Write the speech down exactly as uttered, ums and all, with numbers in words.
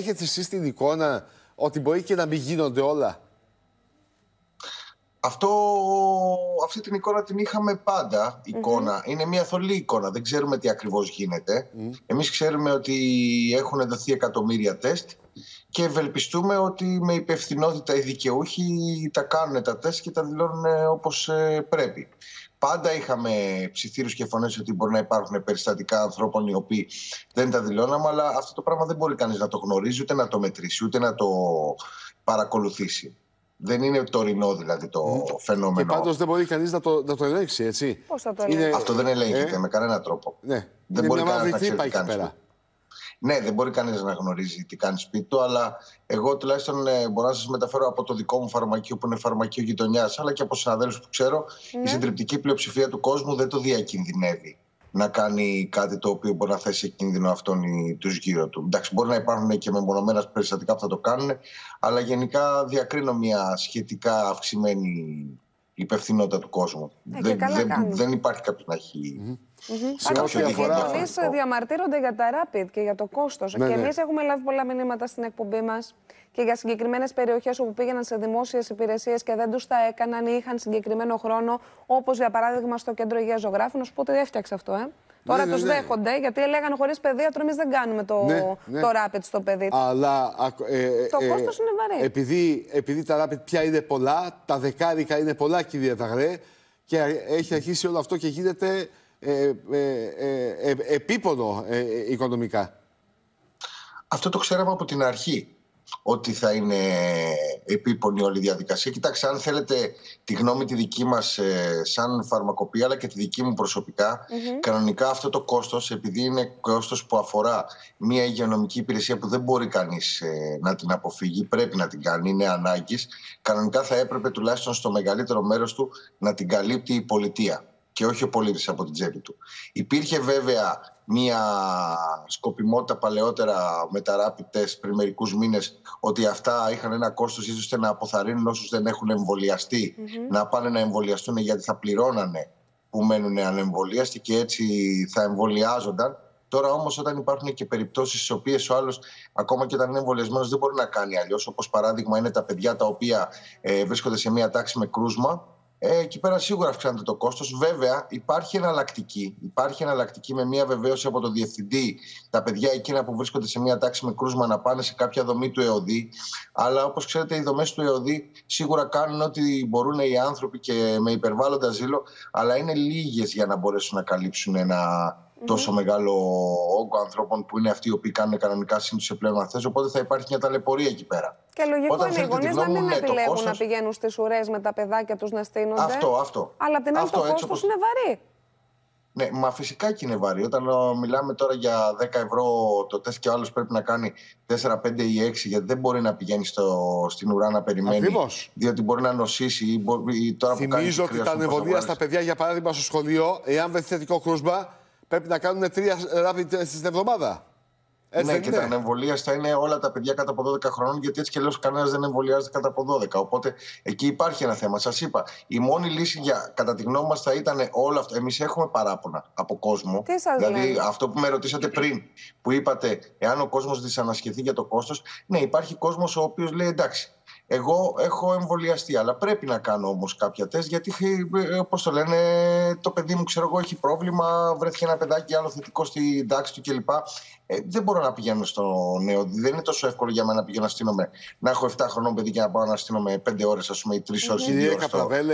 έχετε εσείς την εικόνα ότι μπορεί και να μην γίνονται όλα? Αυτό, αυτή την εικόνα την είχαμε πάντα, εικόνα. Mm-hmm. Είναι μια θολή εικόνα, δεν ξέρουμε τι ακριβώς γίνεται. Mm. Εμείς ξέρουμε ότι έχουν δοθεί εκατομμύρια τεστ και ευελπιστούμε ότι με υπευθυνότητα οι δικαιούχοι τα κάνουν τα τεστ και τα δηλώνουν όπως πρέπει. Πάντα είχαμε ψιθύρους και φωνές ότι μπορεί να υπάρχουν περιστατικά ανθρώπων οι οποίοι δεν τα δηλώναμε, αλλά αυτό το πράγμα δεν μπορεί κανείς να το γνωρίζει, ούτε να το μετρήσει, ούτε να το παρακολουθήσει. Δεν είναι τωρινό δηλαδή το mm. φαινόμενο. Και πάντως δεν μπορεί κανείς να το, να το ελέγξει, έτσι. Πώς θα το ελέγξει? Είναι... Αυτό δεν ελέγχεται ε? με κανένα τρόπο. Ναι. Δεν μπορεί κανείς να ξέρει τι κάνεις. Ναι, δεν μπορεί κανείς να γνωρίζει τι κάνει σπίτι του, αλλά εγώ τουλάχιστον μπορώ να σας μεταφέρω από το δικό μου φαρμακείο, που είναι φαρμακείο γειτονιάς, αλλά και από συναδέλφους που ξέρω, ναι. η συντριπτική πλειοψηφία του κόσμου δεν το διακινδυνεύει να κάνει κάτι το οποίο μπορεί να θέσει κίνδυνο αυτόν ή τους γύρω του. Εντάξει, μπορεί να υπάρχουν και μεμονωμένα περιστατικά που θα το κάνουν, αλλά γενικά διακρίνω μια σχετικά αυξημένη υπευθυνότητα του κόσμου. Ε, δεν, δεν, δεν υπάρχει κάποιο να έχει... Mm-hmm. Πάντω, οι γειτονεί διαμαρτύρονται για τα rapid και για το κόστος. Ναι, και εμείς ναι. έχουμε λάβει πολλά μηνύματα στην εκπομπή μας και για συγκεκριμένες περιοχές όπου πήγαιναν σε δημόσιες υπηρεσίες και δεν τους τα έκαναν ή είχαν συγκεκριμένο χρόνο, όπως για παράδειγμα στο κέντρο υγείας Ζωγράφου. Να σου πω ότι έφτιαξε αυτό, ε. Τώρα ναι, τους ναι, ναι. δέχονται, γιατί έλεγαν χωρίς παιδίατρο εμείς δεν κάνουμε το, ναι, ναι. το rapid στο παιδί. Αλλά ε, ε, το κόστος είναι βαρύ. Επειδή, επειδή τα rapid πια είναι πολλά, τα δεκάρικα είναι πολλά, κυρία Δαγρέ, και έχει αρχίσει όλο αυτό και γίνεται ε, ε, ε, ε, επίπονο ε, ε, οικονομικά. Αυτό το ξέραμε από την αρχή, ότι θα είναι επίπονη όλη η διαδικασία. Κοιτάξτε, αν θέλετε τη γνώμη τη δική μας ε, σαν φαρμακοποιία, αλλά και τη δική μου προσωπικά, mm-hmm. κανονικά αυτό το κόστος, επειδή είναι κόστος που αφορά μια υγειονομική υπηρεσία που δεν μπορεί κανείς ε, να την αποφύγει, πρέπει να την κάνει, είναι ανάγκης, κανονικά θα έπρεπε τουλάχιστον στο μεγαλύτερο μέρος του να την καλύπτει η πολιτεία και όχι ο πολίτης από την τσέπη του. Υπήρχε βέβαια μια σκοπιμότητα παλαιότερα με τα rapid test πριν μερικούς μήνες, ότι αυτά είχαν ένα κόστος ίσως να αποθαρρύνουν όσους δεν έχουν εμβολιαστεί mm-hmm. να πάνε να εμβολιαστούν, γιατί θα πληρώνανε που μένουν ανεμβολίαστοι και έτσι θα εμβολιάζονταν. Τώρα όμως, όταν υπάρχουν και περιπτώσεις στις οποίες ο άλλος, ακόμα και όταν είναι εμβολιασμένος, δεν μπορεί να κάνει αλλιώς, όπως παράδειγμα είναι τα παιδιά τα οποία ε, βρίσκονται σε μια τάξη με κρούσμα. Ε, εκεί πέρα σίγουρα αυξάνεται το κόστος. Βέβαια, υπάρχει εναλλακτική. Υπάρχει εναλλακτική με μια βεβαίωση από τον διευθυντή, τα παιδιά εκείνα που βρίσκονται σε μια τάξη με κρούσμα να πάνε σε κάποια δομή του ΕΟΔΗ. Αλλά όπως ξέρετε, οι δομές του ΕΟΔΗ σίγουρα κάνουν ό,τι μπορούν οι άνθρωποι και με υπερβάλλοντα ζήλο, αλλά είναι λίγες για να μπορέσουν να καλύψουν ένα mm-hmm. τόσο μεγάλο όγκο ανθρώπων που είναι αυτοί οι οποίοι κάνουν κανονικά σύντουσε πλέον μαθές. Οπότε θα υπάρχει μια ταλαιπωρία εκεί πέρα. Και λογικό όταν είναι οι γονείς να μην ναι, επιλέγουν κόστος... να πηγαίνουν στις ουρές με τα παιδάκια τους να στείνονται. Αυτό, αυτό. Αλλά απ' την άλλη, το κόστος όπως... είναι βαρύ. Ναι, μα φυσικά και είναι βαρύ. Όταν ο, μιλάμε τώρα για δέκα ευρώ το τεστ και ο άλλος πρέπει να κάνει τέσσερα, πέντε ή έξι, γιατί δεν μπορεί να πηγαίνει στο, στην ουρά να περιμένει. Ακριβώς. Διότι μπορεί να νοσήσει ή, ή τώρα θυμίζω που κάνει. Θυμίζω ότι τα ανεμβολία στα παιδιά, για παράδειγμα, στο σχολείο, εάν βρεθεί θετικό κρούσμα, πρέπει να κάνουν τρία rapid test την εβδομάδα. Έτσι ναι, και ναι. τα ανεμβολίαστα είναι όλα τα παιδιά κατά από δώδεκα χρονών, γιατί έτσι και λέω κανένας δεν εμβολιάζεται κατά από δώδεκα. Οπότε εκεί υπάρχει ένα θέμα. Σας είπα, η μόνη λύση για, κατά τη γνώμη μας, θα ήταν όλα αυτά. Εμείς έχουμε παράπονα από κόσμο. Τι σας δηλαδή, λέει? Αυτό που με ρωτήσατε πριν, που είπατε, εάν ο κόσμος δυσανασχεθεί για το κόστος, ναι, υπάρχει κόσμος ο οποίος λέει εντάξει. Εγώ έχω εμβολιαστεί, αλλά πρέπει να κάνω όμως κάποια τεστ, γιατί, όπως το λένε, το παιδί μου, ξέρω εγώ, έχει πρόβλημα, βρέθηκε ένα παιδάκι άλλο θετικό στην τάξη του κλπ. Ε, δεν μπορώ να πηγαίνω στο νέο. Δεν είναι τόσο εύκολο για μένα να πηγαίνω να στείνομαι, να έχω επτά χρονών παιδί και να πάω να στείνομαι πέντε ώρες, ας πούμε, ή τρεις ώρες.